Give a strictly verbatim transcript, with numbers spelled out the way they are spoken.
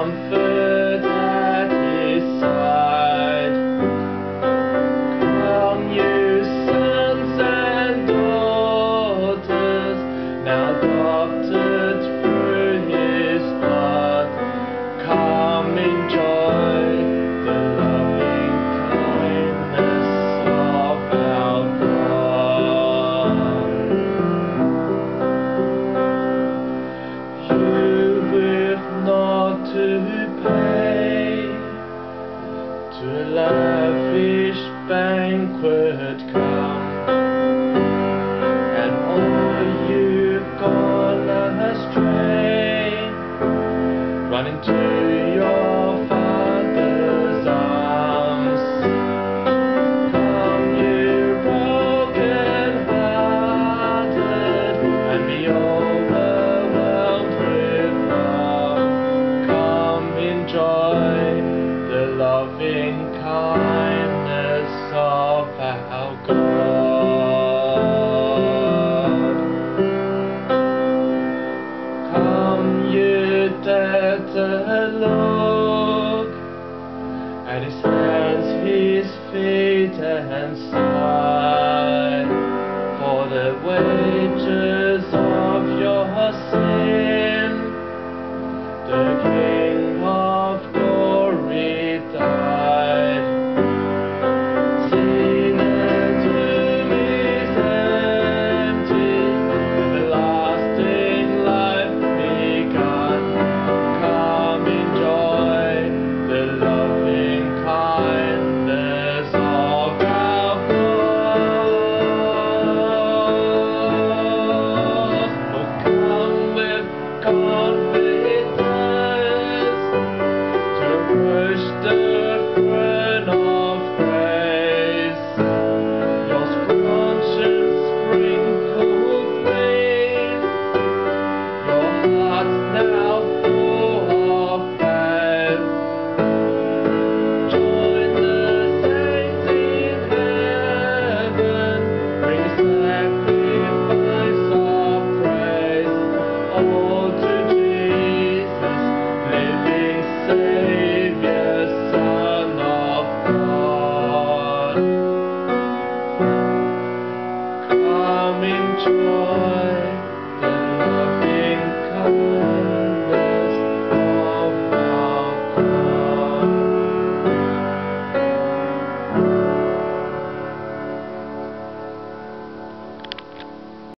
comfort at his side. Come, you sons and daughters, now adopted through his blood. Come, enjoy the loving kindness of our God. You live not to pay, to a lavish banquet come, and all you've gone astray, run into your Father's arms. Come, you broken hearted, and be overwhelmed with love. Enjoy the loving kindness of our God. Come, you debtor, look at his hands, his feet, and sigh. For the wages of your sin, the King of Sure.